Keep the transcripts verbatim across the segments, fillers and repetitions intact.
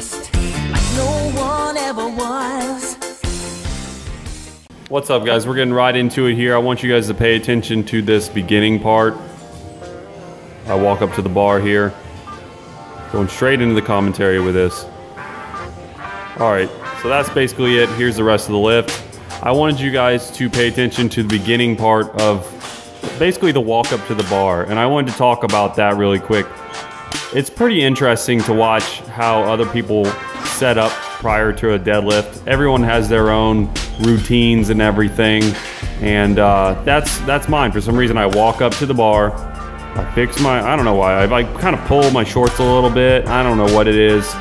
best, like no one ever was. What's up, guys? We're getting right into it here. I want you guys to pay attention to this beginning part. I walk up to the bar here, going straight into the commentary with this. All right, so that's basically it. Here's the rest of the lift. I wanted you guys to pay attention to the beginning part of basically the walk up to the bar, and I wanted to talk about that really quick. It's pretty interesting to watch how other people set up prior to a deadlift. Everyone has their own routines and everything, and uh, that's that's mine. For some reason, I walk up to the bar, I fix my, I don't know why, I, I kind of pull my shorts a little bit, I don't know what it is,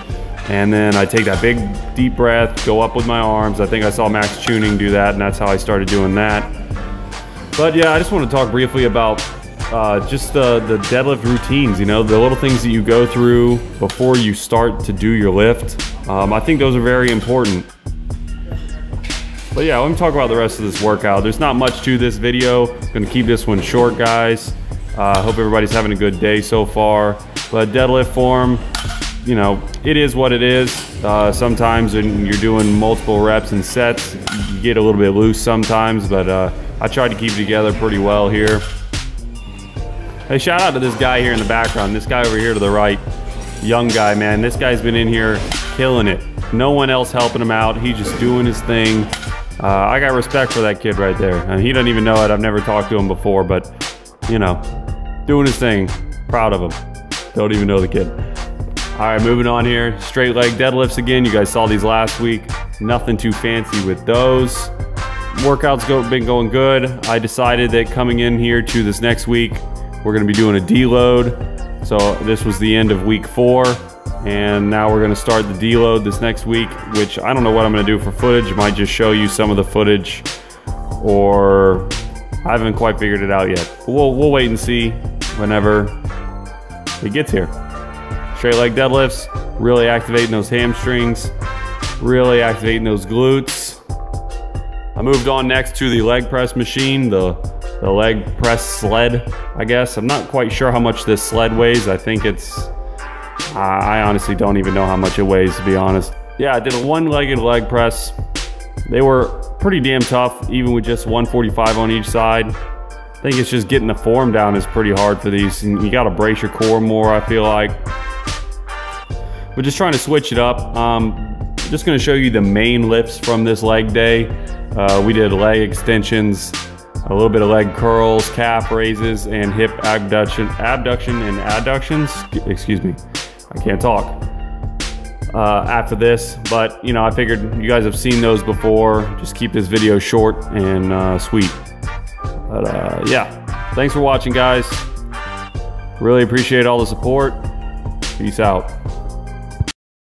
and then I take that big deep breath, go up with my arms. I think I saw Max Tuning do that, and that's how I started doing that. But yeah, I just want to talk briefly about uh, just the, the deadlift routines, you know, the little things that you go through before you start to do your lift. Um, I think those are very important. But yeah, let me talk about the rest of this workout. There's not much to this video. I'm gonna keep this one short, guys. I uh, hope everybody's having a good day so far. But deadlift form, you know, it is what it is. Uh, sometimes when you're doing multiple reps and sets, you get a little bit loose sometimes, but uh, I tried to keep it together pretty well here. Hey, shout out to this guy here in the background. This guy over here to the right, young guy, man. This guy's been in here killing it. No one else helping him out. He's just doing his thing. Uh, I got respect for that kid right there. And he doesn't even know it. I've never talked to him before, but, you know, doing his thing. Proud of him. Don't even know the kid. All right, moving on here. Straight leg deadlifts again. You guys saw these last week. Nothing too fancy with those. Workouts go, been going good. I decided that coming in here to this next week, we're going to be doing a deload. So this was the end of week four. And now we're going to start the deload this next week, which I don't know what I'm going to do for footage. I might just show you some of the footage, or I haven't quite figured it out yet. But we'll, we'll wait and see whenever it gets here. Straight leg deadlifts, really activating those hamstrings, really activating those glutes. I moved on next to the leg press machine, the, the leg press sled, I guess. I'm not quite sure how much this sled weighs. I think it's... I honestly don't even know how much it weighs, to be honest. Yeah, I did a one-legged leg press. They were pretty damn tough, even with just one forty-five on each side. I think it's just getting the form down is pretty hard for these. And you got to brace your core more, I feel like. But just trying to switch it up. Um, just going to show you the main lifts from this leg day. Uh, we did leg extensions, a little bit of leg curls, calf raises, and hip abduction, abduction and adductions. Excuse me. I can't talk uh, after this, but you know, I figured you guys have seen those before. Just keep this video short and uh, sweet. But uh, yeah, thanks for watching, guys. Really appreciate all the support. Peace out.